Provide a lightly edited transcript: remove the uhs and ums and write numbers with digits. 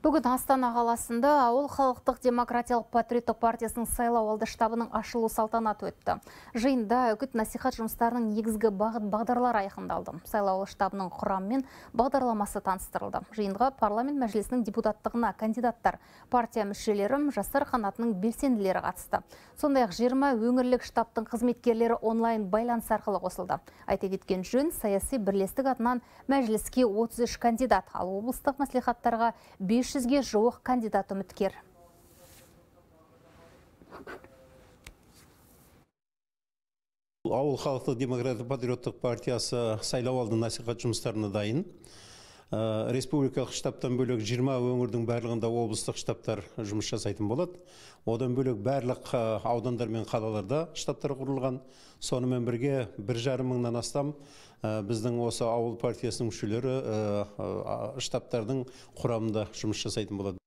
Бүгін Астана қаласында Ауыл халықтық демократиялық патриоттық партиясының сайлауалды штабының ашылу салтанаты өтті. Жиында үгіт насихат жұмыстарының негізгі бағыт-бағдарлары айқындалды. Сайлауалды штабының құрамы мен бағдарламасы таныстырылды. Жиынға парламент мәжілісінің депутаттығына кандидаттар, партия мүшелері, жастар қанатының белсенділері қатысты. Сондай-ақ 20 өңірлік штабтың қызметкерлері онлайн байланыс арқылы қосылды. Айта кеткен жөн, саяси бірлестік атынан мәжіліске 33 кандидат, ал облыстық мәслихаттарға 500-ге жуық кандидат үміткер. Ауыл халықтық демократиялық патриоттық партиясы сайлауалды насихат жұмыстарына дайын. Республикалық штабтан бөлек 20 өңірдің барлығында облыстық штабтар жұмыс жасайтын болады. Одан бөлек барлық аудандар мен қалаларда штабтар құрылған. Сонымен бірге 1,5 мыңнан астам біздің осы ауыл партиясының мүшелері штабтардың құрамында жұмыс жасайтын болады.